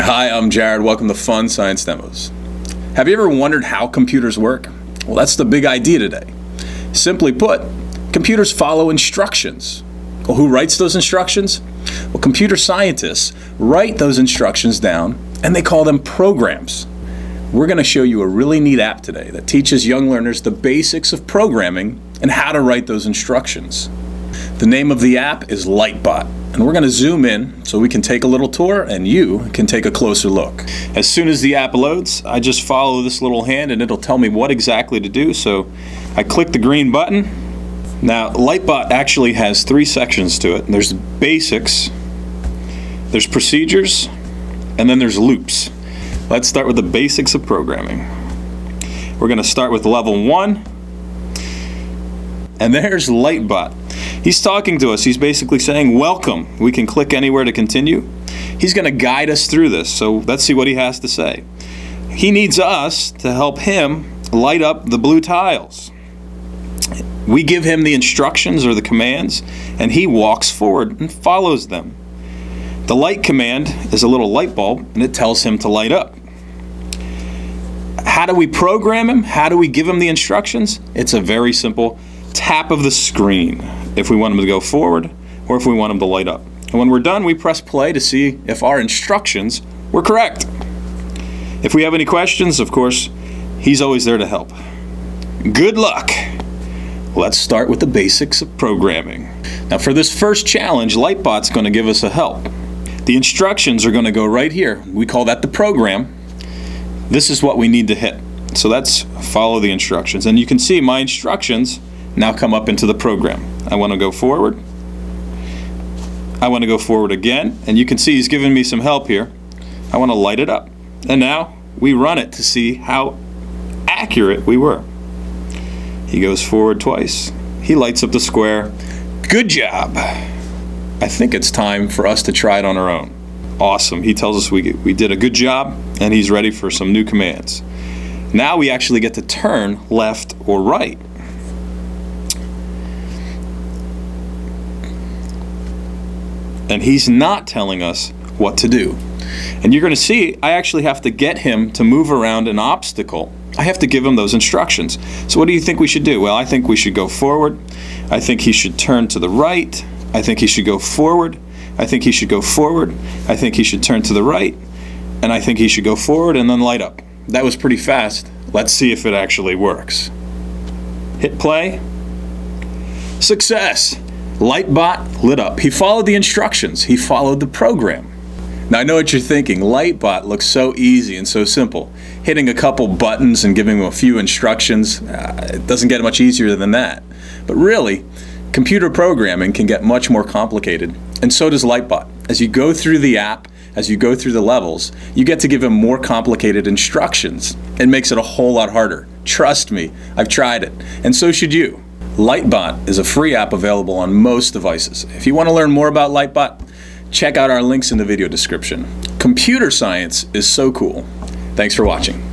Hi, I'm Jared. Welcome to Fun Science Demos. Have you ever wondered how computers work? Well, that's the big idea today. Simply put, computers follow instructions. Well, who writes those instructions? Well, computer scientists write those instructions down and they call them programs. We're going to show you a really neat app today that teaches young learners the basics of programming and how to write those instructions. The name of the app is LightBot. And we're going to zoom in so we can take a little tour and you can take a closer look. As soon as the app loads, I just follow this little hand and it'll tell me what exactly to do. So I click the green button. Now, LightBot actually has three sections to it. There's basics, there's procedures, and then there's loops. Let's start with the basics of programming. We're going to start with level 1. And there's LightBot. He's talking to us. He's basically saying, welcome. We can click anywhere to continue. He's going to guide us through this. So let's see what he has to say. He needs us to help him light up the blue tiles. We give him the instructions or the commands, and he walks forward and follows them. The light command is a little light bulb, and it tells him to light up. How do we program him? How do we give him the instructions? It's a very simple tap of the screen if we want them to go forward or if we want them to light up. And when we're done, we press play to see if our instructions were correct. If we have any questions, of course, he's always there to help. Good luck. Let's start with the basics of programming. Now for this first challenge, LightBot's going to give us a help. The instructions are going to go right here. We call that the program. This is what we need to hit. So that's follow the instructions. And you can see my instructions now come up into the program. I want to go forward. I want to go forward again. And you can see he's giving me some help here. I want to light it up. And now we run it to see how accurate we were. He goes forward twice. He lights up the square. Good job. I think it's time for us to try it on our own. Awesome. He tells us we did a good job and he's ready for some new commands. Now we actually get to turn left or right. And he's not telling us what to do. And you're going to see I actually have to get him to move around an obstacle. I have to give him those instructions. So what do you think we should do? Well, I think we should go forward. I think he should turn to the right. I think he should go forward. I think he should go forward. I think he should turn to the right. And I think he should go forward and then light up. That was pretty fast. Let's see if it actually works. Hit play. Success! LightBot lit up. He followed the instructions. He followed the program. Now I know what you're thinking. LightBot looks so easy and so simple. Hitting a couple buttons and giving him a few instructions, it doesn't get much easier than that. But really, computer programming can get much more complicated, and so does LightBot. As you go through the app, as you go through the levels, you get to give him more complicated instructions. It makes it a whole lot harder. Trust me, I've tried it, and so should you. LightBot is a free app available on most devices. If you want to learn more about LightBot, check out our links in the video description. Computer science is so cool. Thanks for watching.